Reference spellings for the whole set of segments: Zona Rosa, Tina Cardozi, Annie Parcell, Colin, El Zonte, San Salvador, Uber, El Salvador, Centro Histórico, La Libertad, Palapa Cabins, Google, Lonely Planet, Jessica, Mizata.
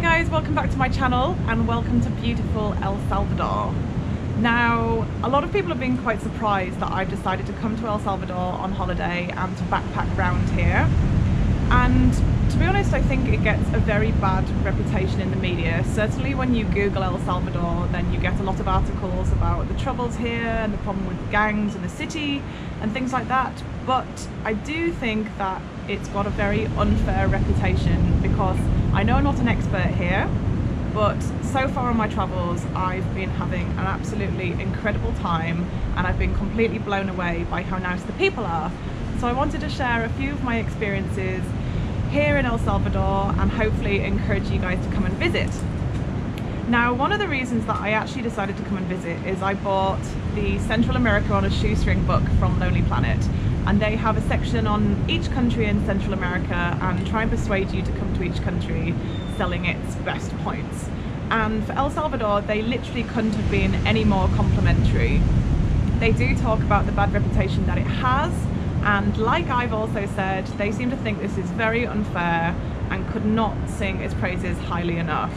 Hi guys, welcome back to my channel and welcome to beautiful El Salvador. Now, a lot of people have been quite surprised that I've decided to come to El Salvador on holiday and to backpack around here. And to be honest, I think it gets a very bad reputation in the media. Certainly when you Google El Salvador, then you get a lot of articles about the troubles here and the problem with gangs in the city and things like that. But I do think that it's got a very unfair reputation because I know I'm not an expert here, but so far on my travels I've been having an absolutely incredible time and I've been completely blown away by how nice the people are. So I wanted to share a few of my experiences here in El Salvador and hopefully encourage you guys to come and visit. Now, one of the reasons that I actually decided to come and visit is I bought the Central America on a Shoestring book from Lonely Planet, and they have a section on each country in Central America and try and persuade you to come to each country selling its best points. And for El Salvador, they literally couldn't have been any more complimentary. They do talk about the bad reputation that it has, and like I've also said, they seem to think this is very unfair and could not sing its praises highly enough.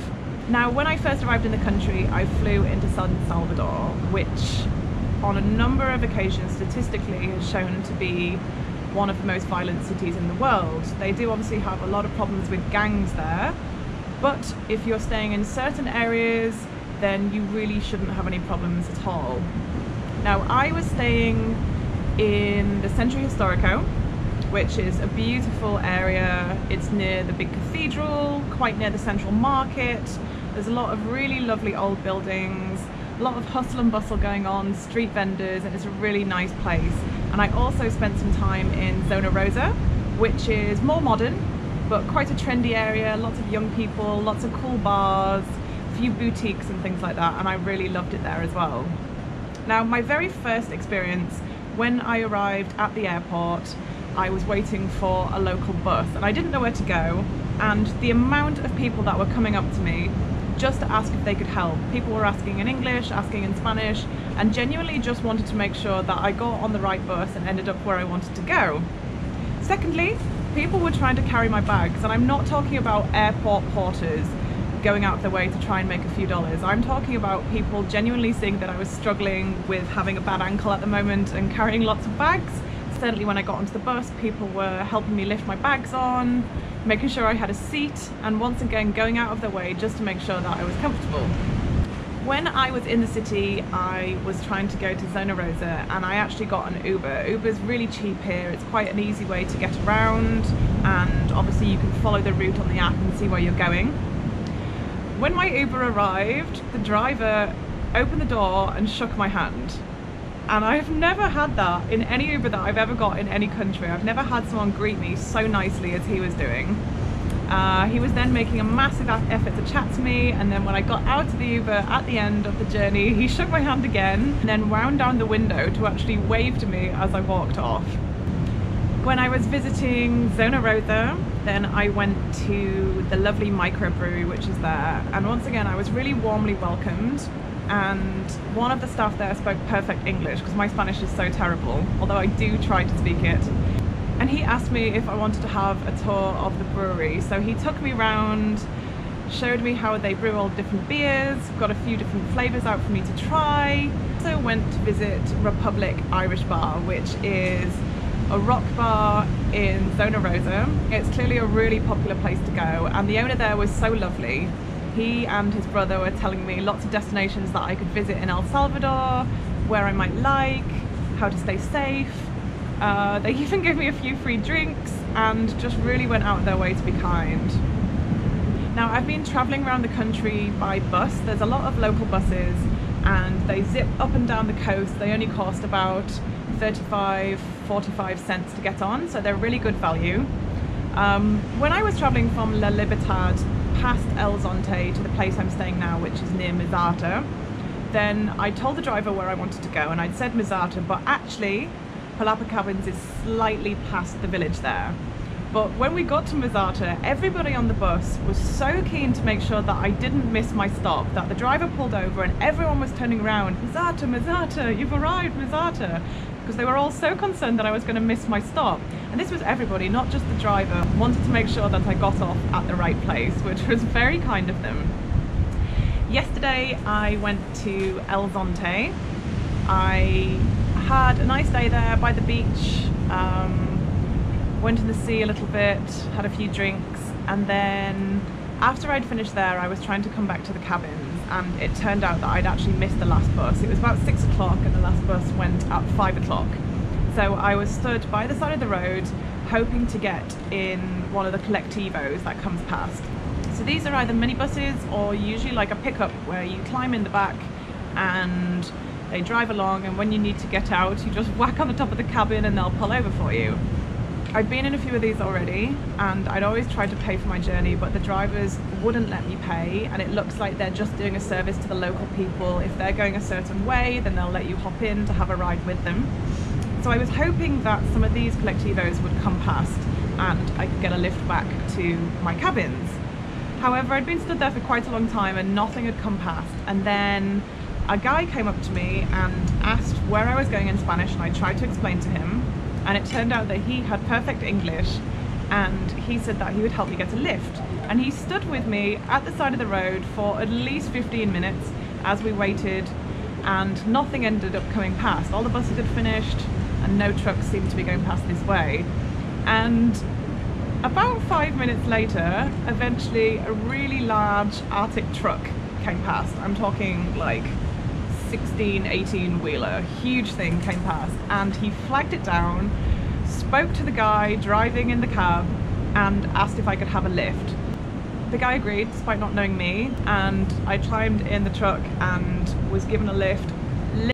Now, when I first arrived in the country, I flew into San Salvador, which on a number of occasions statistically is shown to be one of the most violent cities in the world. They do obviously have a lot of problems with gangs there, but if you're staying in certain areas, then you really shouldn't have any problems at all. Now, I was staying in the Centro Histórico, which is a beautiful area. It's near the big cathedral, quite near the central market. There's a lot of really lovely old buildings, a lot of hustle and bustle going on, street vendors, and it's a really nice place. And I also spent some time in Zona Rosa, which is more modern, but quite a trendy area, lots of young people, lots of cool bars, a few boutiques and things like that, and I really loved it there as well. Now, my very first experience, when I arrived at the airport, I was waiting for a local bus and I didn't know where to go, and the amount of people that were coming up to me just to ask if they could help. People were asking in English, asking in Spanish, and genuinely just wanted to make sure that I got on the right bus and ended up where I wanted to go. Secondly, people were trying to carry my bags, and I'm not talking about airport porters going out of their way to try and make a few dollars. I'm talking about people genuinely seeing that I was struggling with having a bad ankle at the moment and carrying lots of bags. Certainly when I got onto the bus, people were helping me lift my bags on, making sure I had a seat, and once again going out of their way just to make sure that I was comfortable. When I was in the city, I was trying to go to Zona Rosa and I actually got an Uber. Uber's really cheap here, it's quite an easy way to get around, and obviously you can follow the route on the app and see where you're going. When my Uber arrived, the driver opened the door and shook my hand. And I've never had that in any Uber that I've ever got in any country. I've never had someone greet me so nicely as he was doing. He was then making a massive effort to chat to me, and then when I got out of the Uber at the end of the journey, he shook my hand again and then wound down the window to actually wave to me as I walked off. When I was visiting Zona Rosa, then I went to the lovely microbrewery which is there, and once again I was really warmly welcomed, and one of the staff there spoke perfect English because my Spanish is so terrible, although I do try to speak it. And he asked me if I wanted to have a tour of the brewery, so he took me round, showed me how they brew all different beers, got a few different flavours out for me to try. I also went to visit Republic Irish Bar, which is a rock bar in Zona Rosa. It's clearly a really popular place to go, and the owner there was so lovely. He and his brother were telling me lots of destinations that I could visit in El Salvador, where I might like, how to stay safe. They even gave me a few free drinks and just really went out of their way to be kind. Now, I've been travelling around the country by bus. There's a lot of local buses and they zip up and down the coast. They only cost about 35–45 cents to get on, so they're really good value. When I was traveling from La Libertad past El Zonte to the place I'm staying now, which is near Mizata, then I told the driver where I wanted to go, and I'd said Mizata, but actually Palapa Cabins is slightly past the village there. But when we got to Mizata, everybody on the bus was so keen to make sure that I didn't miss my stop, that the driver pulled over and everyone was turning around, "Mizata, Mizata, you've arrived, Mizata," because they were all so concerned that I was going to miss my stop. And this was everybody, not just the driver, wanted to make sure that I got off at the right place, which was very kind of them. Yesterday I went to El Zonte. I had a nice day there by the beach, went to the sea a little bit, had a few drinks, and then after I'd finished there I was trying to come back to the cabins, and it turned out that I'd actually missed the last bus. It was about 6 o'clock and the last bus went at 5 o'clock. So I was stood by the side of the road hoping to get in one of the colectivos that comes past. So these are either minibuses or usually like a pickup where you climb in the back and they drive along, and when you need to get out you just whack on the top of the cabin and they'll pull over for you. I've been in a few of these already, and I'd always tried to pay for my journey, but the drivers wouldn't let me pay, and it looks like they're just doing a service to the local people. If they're going a certain way, then they'll let you hop in to have a ride with them. So I was hoping that some of these colectivos would come past and I could get a lift back to my cabins. However, I'd been stood there for quite a long time and nothing had come past, and then a guy came up to me and asked where I was going in Spanish, and I tried to explain to him. And it turned out that he had perfect English, and he said that he would help me get a lift. And he stood with me at the side of the road for at least 15 minutes as we waited, and nothing ended up coming past. All the buses had finished and no trucks seemed to be going past this way. And about 5 minutes later, eventually a really large Arctic truck came past. I'm talking like 16, 18 wheeler, huge thing came past, and he flagged it down, spoke to the guy driving in the cab and asked if I could have a lift. The guy agreed despite not knowing me, and I climbed in the truck and was given a lift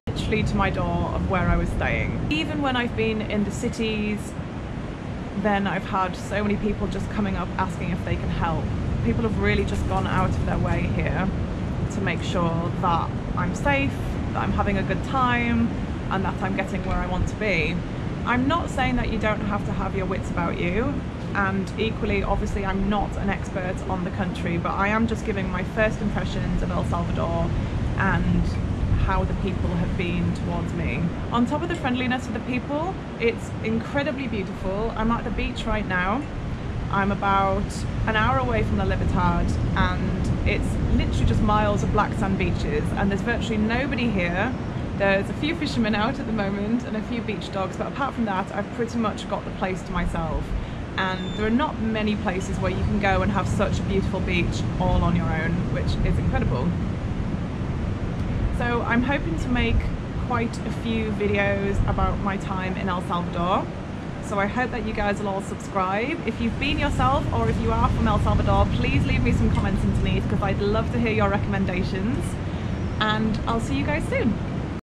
literally to my door of where I was staying. Even when I've been in the cities, then I've had so many people just coming up asking if they can help. People have really just gone out of their way here to make sure that I'm safe, that I'm having a good time, and that I'm getting where I want to be. I'm not saying that you don't have to have your wits about you, and equally obviously I'm not an expert on the country, but I am just giving my first impressions of El Salvador and how the people have been towards me. On top of the friendliness of the people, it's incredibly beautiful. I'm at the beach right now. I'm about an hour away from La Libertad, and it's literally just miles of black sand beaches, and there's virtually nobody here. There's a few fishermen out at the moment and a few beach dogs, but apart from that I've pretty much got the place to myself, and there are not many places where you can go and have such a beautiful beach all on your own, which is incredible. So I'm hoping to make quite a few videos about my time in El Salvador. So I hope that you guys will all subscribe. If you've been yourself or if you are from El Salvador, please leave me some comments underneath because I'd love to hear your recommendations. And I'll see you guys soon.